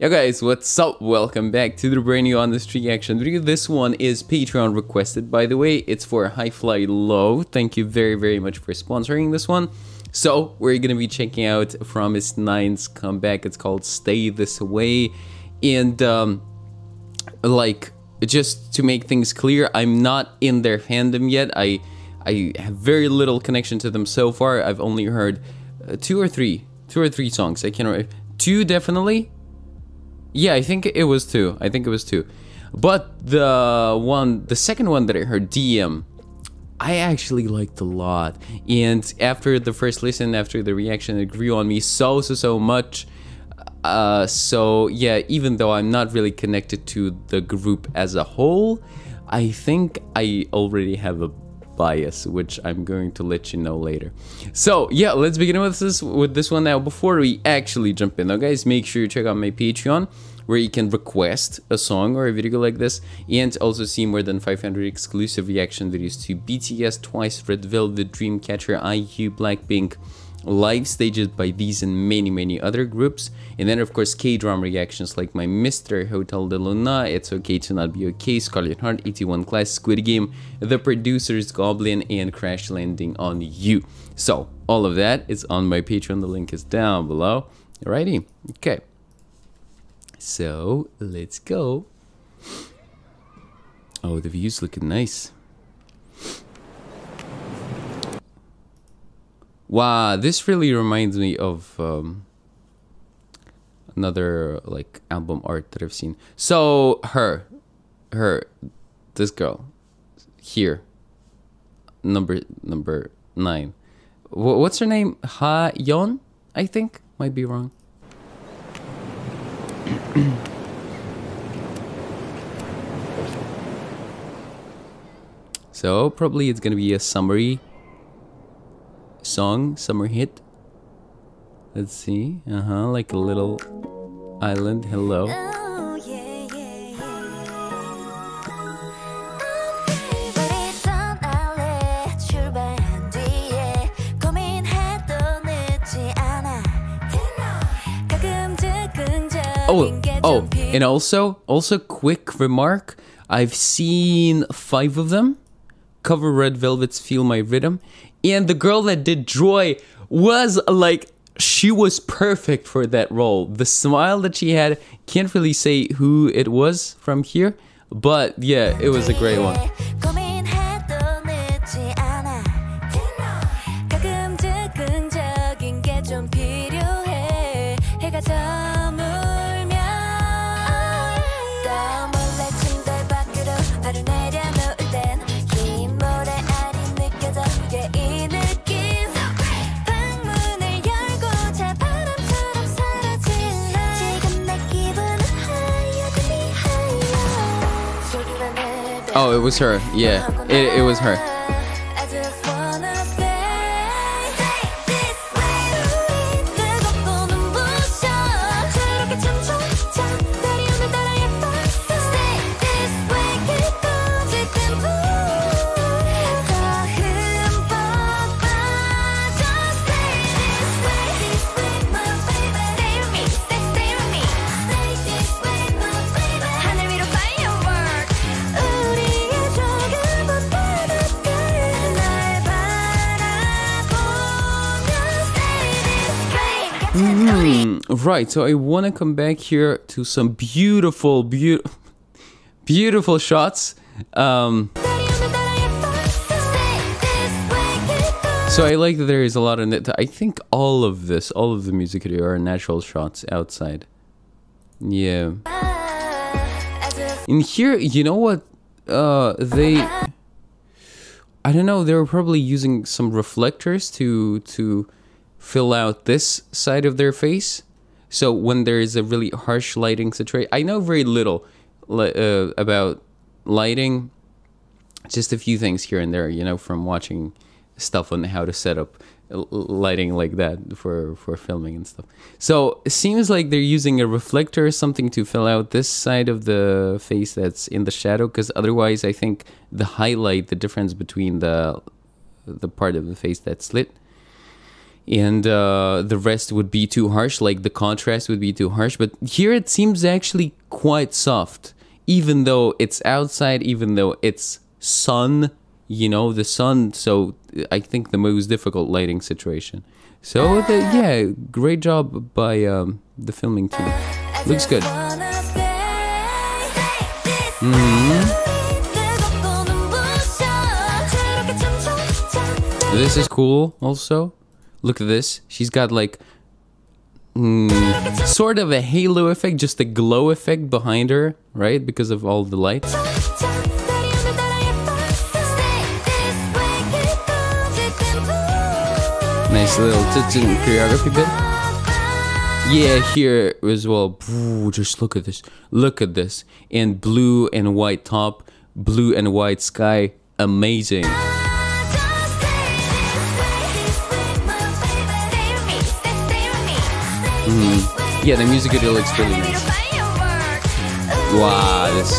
Yo guys, what's up? Welcome back to the brand new On The Street reaction video. This one is Patreon requested, by the way. It's for High Fly Low. Thank you very much for sponsoring this one. So we're gonna be checking out fromis_9's comeback. It's called Stay This Way. And like, just to make things clear, I'm not in their fandom yet. I have very little connection to them so far. I've only heard two or three songs. I can't remember. Two, definitely. Yeah, I think it was two. But the second one that I heard, DM, I actually liked a lot. And after the first listen, after the reaction, it grew on me so much. So yeah, even though I'm not really connected to the group as a whole, I think I already have a bias, which I'm going to let you know later. So yeah, let's begin with this one now. Before we actually jump in though, guys, make sure you check out my Patreon, where you can request a song or a video like this, and also see more than 500 exclusive reaction videos to BTS, TWICE, Red Velvet, Dreamcatcher, IU, Blackpink, live stages by these and many other groups, and then of course K-drama reactions like my Mr. Hotel de Luna, It's Okay to Not Be Okay, Scarlet Heart, 81 Class, Squid Game, The Producers, Goblin, and Crash Landing on You. So all of that is on my Patreon. The link is down below. Alrighty, okay, so let's go. Oh, the view's looking nice. Wow, this really reminds me of another like album art that I've seen. So this girl here, number 9. What's her name? Ha Yeon, I think. Might be wrong. So probably it's gonna be a summary song, summer hit. Let's see. Like a little island. Hello. Oh, and also quick remark, I've seen 5 of them cover Red Velvet's Feel My Rhythm, and the girl that did Joy was like, she was perfect for that role. The smile that she had, can't really say who it was from here, but yeah, it was a great one. Oh, it was her. Yeah, it was her. Right, so I want to come back here to some beautiful shots. So I like that there is a lot of it. I think all of the music video are natural shots outside. Yeah. In here, you know what? I don't know, they were probably using some reflectors to fill out this side of their face. So when there is a really harsh lighting situation, I know very little about lighting, just a few things here and there, you know, from watching stuff on how to set up lighting like that for filming and stuff. So it seems like they're using a reflector or something to fill out this side of the face that's in the shadow, because otherwise I think the highlight, the difference between the part of the face that's lit and the rest would be too harsh, like the contrast would be too harsh. But here it seems actually quite soft, even though it's outside, even though it's sun, you know, the sun. So I think the most difficult lighting situation. So yeah, great job by the filming team. Looks good. This is cool also. Look at this. She's got like sort of a halo effect, just a glow effect behind her, right? Because of all the lights. Nice little tits and choreography bit. Yeah, here as well. Just look at this. Look at this. And blue and white top, blue and white sky. Amazing. Yeah, the music video looks really nice. Wow, this.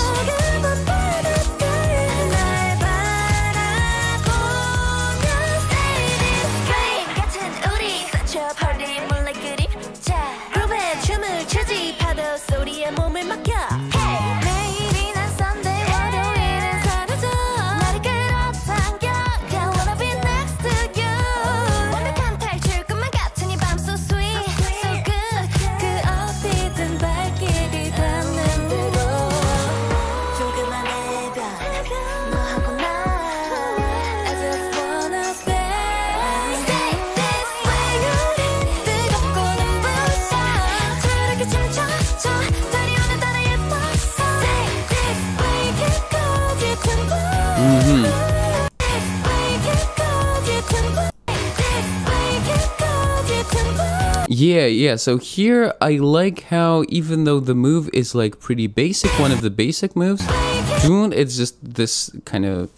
Yeah, so here I like how even though the move is like pretty basic, one of the basic moves, it's just this kind of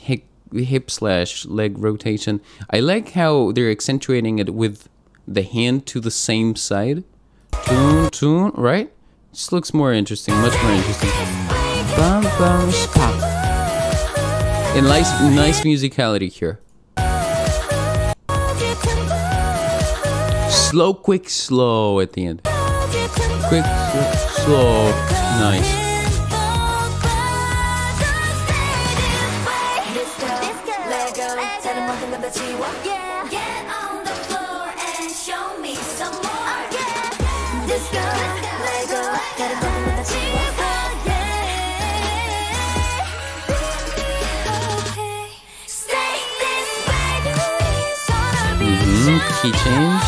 hip slash leg rotation. I like how they're accentuating it with the hand to the same side. Right? This looks more interesting, much more interesting. And nice musicality here. Slow, quick, slow at the end. Quick, slow, nice. Key change.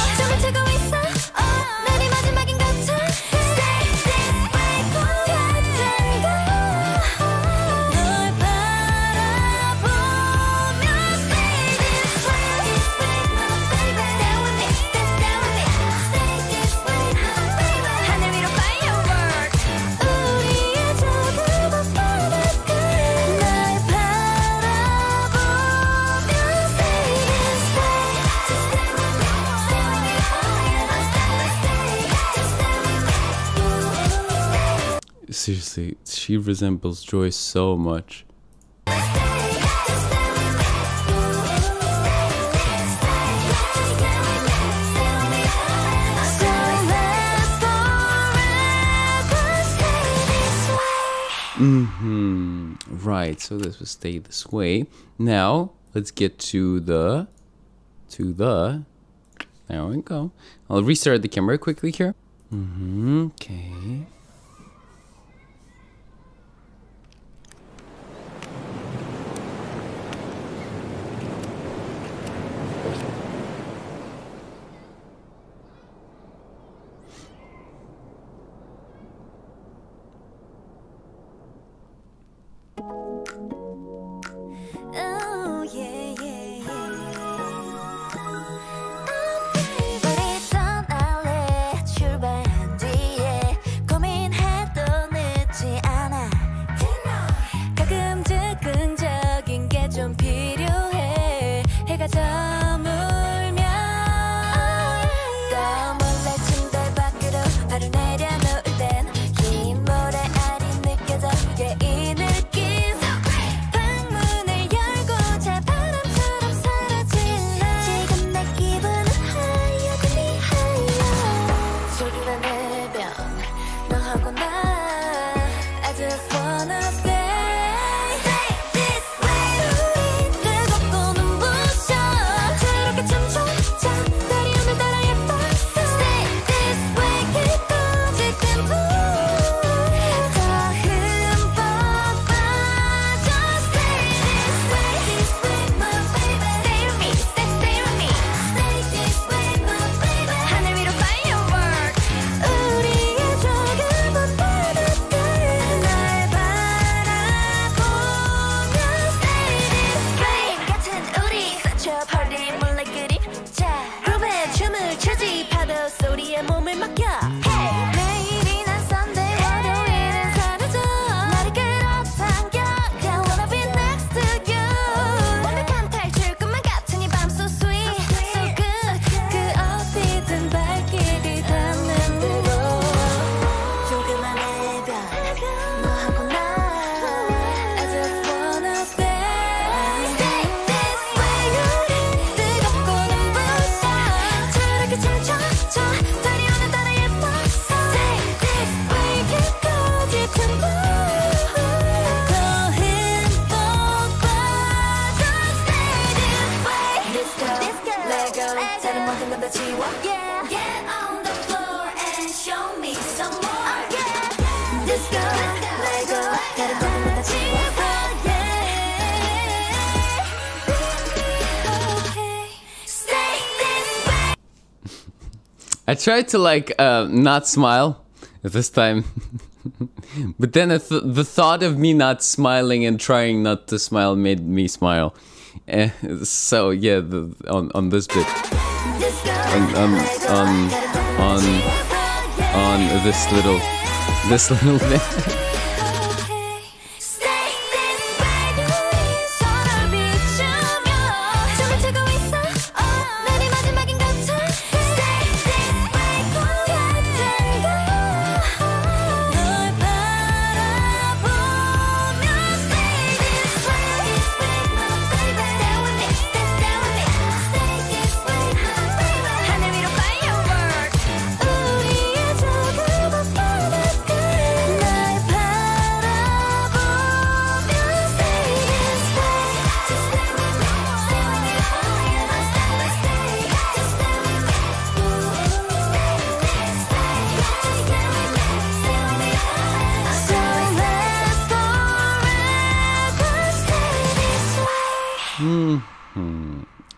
Seriously, she resembles Joy so much. Right, so this was Stay This Way. Now, let's get to the... There we go. I'll restart the camera quickly here. Okay... I tried to like not smile this time, but then the thought of me not smiling and trying not to smile made me smile. So yeah, on this bit, on this little bit.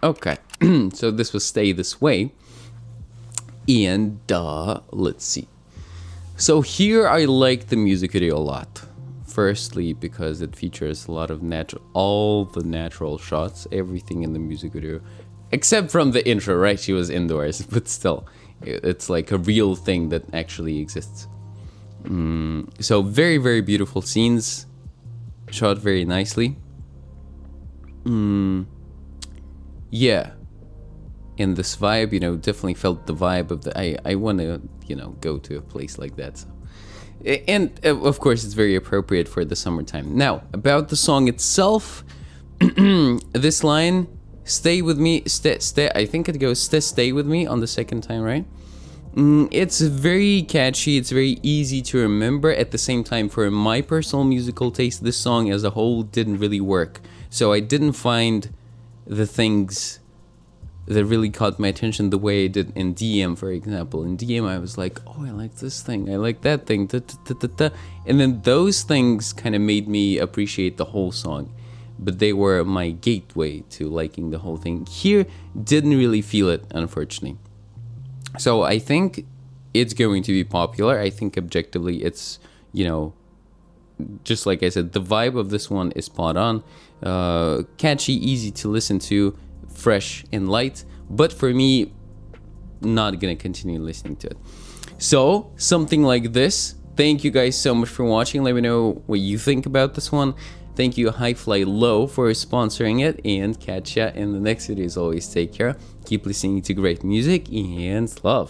Okay, so this was Stay This Way, and let's see. So here I like the music video a lot. Firstly, because it features a lot of all the natural shots, everything in the music video, except from the intro, right? She was indoors, but still, it's like a real thing that actually exists. So very, very beautiful scenes, shot very nicely. Yeah, in this vibe, you know, definitely felt the vibe of the, I want to, you know, go to a place like that. So. And of course, it's very appropriate for the summertime. Now, about the song itself, this line, stay with me, stay, I think it goes, stay with me on the second time, right? It's very catchy, it's very easy to remember. At the same time, for my personal musical taste, this song as a whole didn't really work. So I didn't find the things that really caught my attention the way I did in DM, for example. In DM, I was like, oh, I like this thing, I like that thing, and then those things kind of made me appreciate the whole song, but they were my gateway to liking the whole thing. Here, didn't really feel it, unfortunately. So I think it's going to be popular. I think objectively it's, you know, just like I said, the vibe of this one is spot on. Catchy, easy to listen to, fresh and light, but for me, not gonna continue listening to it. So, something like this. Thank you guys so much for watching. Let me know what you think about this one. Thank you, High Fly Low, for sponsoring it, and catch ya in the next video. As always, take care, keep listening to great music, and love.